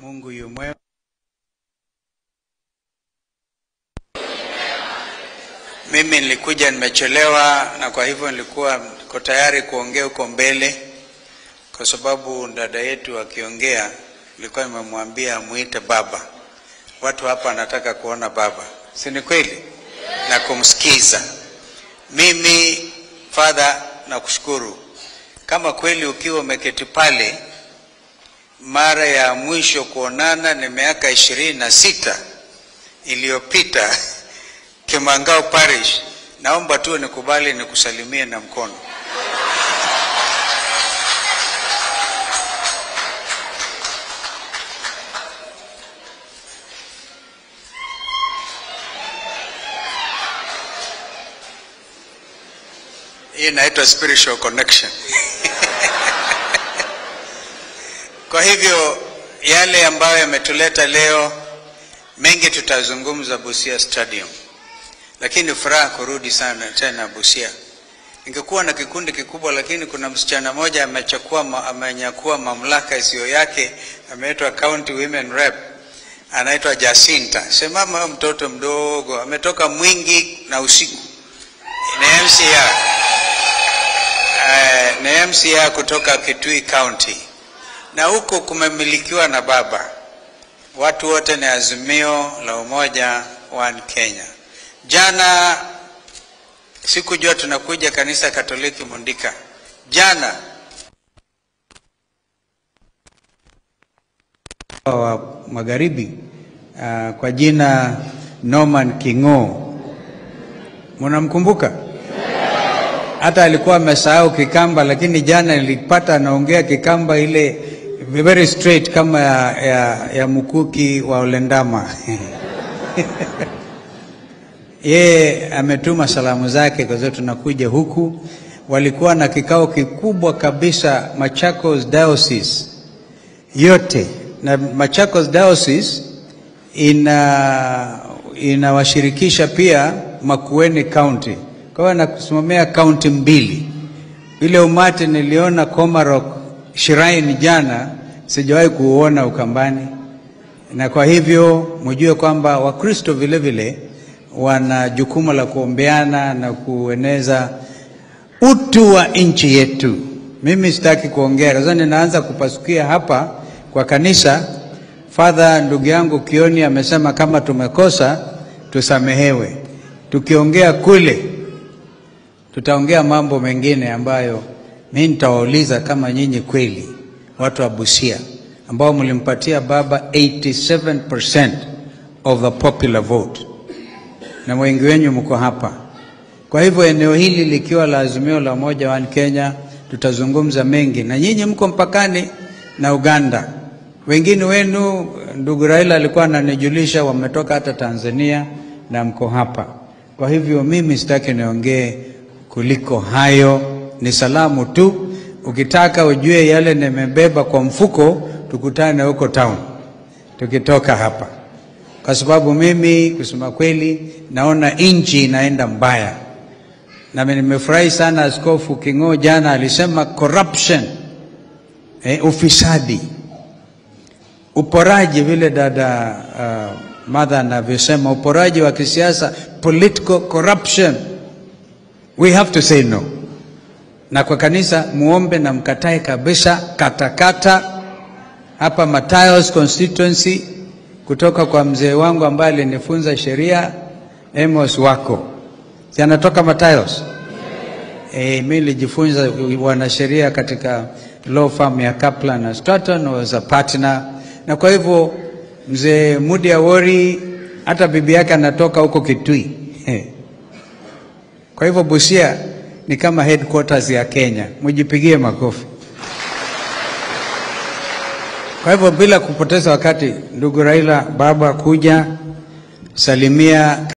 Mungu yu mwema. Mimi nilikuja nimechelewa, na kwa hivyo niko tayari kuongea huko mbele, kwa sababu dada yetu akiongea nilikuwa nimemwambia muite baba. Watu hapa nataka kuona baba. Si ni kweli? Na kumsikiza. Mimi Father nakushukuru. Kama kweli ukiwa umeketi pale, mara ya mwisho kuonana ni miaka 26 iliyopita Kimangau Parish. Naomba tu nikubali nikusalimie na mkono. Hii inaitwa spiritual connection. Kwa hivyo yale ambayo yametuleta leo, mengi tutazungumza Busia Stadium. Lakini furaha kurudi sana tena Busia. Ningekuwa na kikundi kikubwa, lakini kuna msichana moja amenyakua mamlaka isiyo yake, ameitwa County Women Rep. Anaitwa Jasinta Semama, mtoto mdogo, ametoka Mwingi na usiku. Ni MCA. Ni MCA kutoka Kitui County. Na huko kumemilikiwa na baba. Watu wote ni azimio la umoja one Kenya. Jana sikujua tunakuja kanisa Katoliki Mundika. Jana wa magharibi kwa jina Norman Kingo. Mnamkumbuka? Hata alikuwa amesahau Kikamba, lakini jana nilipata naongea Kikamba ile very straight kama ya Mukuki wa Olendama. Yeye ametuma salamu zake, kwa sababu tunakuja huku. Walikuwa na kikao kikubwa kabisa Machakos Diocese yote, na Machakos Diocese inawashirikisha pia Makueni County. Kwa hiyo nakusimamia county mbili. Ile umati niliona Komarok Shrine jana, sijawahi kuona Ukambani. Na kwa hivyo mjue kwamba Wakristo vile vile wana jukumu la kuombeana na kueneza utu wa nchi yetu. Mimi sitaki kuongea, sasa ninaanza kupasukia hapa kwa kanisa. Father ndugu yangu Kioni amesema kama tumekosa tusamehewe. Tukiongea kule tutaongea mambo mengine ambayo mimi nitawauliza kama nyinyi kweli watu wa Busia ambao mlimpatia baba 87% of the popular vote, na wengi wenu mko hapa. Kwa hivyo eneo hili likiwa la azimio la moja one Kenya, tutazungumza mengi, na nyinyi mko mpakani na Uganda. Wengine wenu ndugu Raila alikuwa ananijulisha wametoka hata Tanzania na mko hapa. Kwa hivyo mimi sitaki niongee kuliko hayo, ni salamu tu. Ukitaka ujue yale nimebeba kwa mfuko, tukutane huko town tukitoka hapa, kwa sababu mimi kusema kweli naona nchi inaenda mbaya. Na mimi nimefurahi sana Askofu Kingo jana alisema corruption, ufisadi, uporaji, vile dada mother anavyosema, uporaji wa kisiasa, political corruption. We have to say no. Na kwa kanisa muombe na mkatae kabisa katakata. Hapa Matias Constituency, kutoka kwa mzee wangu ambaye alinifunza sheria, M.O.S. wako. Si anatoka Matias? Mimi nilijifunza wanasheria katika law firm ya Kaplan na Stoughton, was a partner. Na kwa hivyo mzee Mudi Awori hata bibi yake anatoka huko Kitui. Kwa hivyo Busia ni kama headquarters ya Kenya. Mjipigie makofi. Kwa hivyo bila kupoteza wakati, ndugu Raila, baba kuja salimia.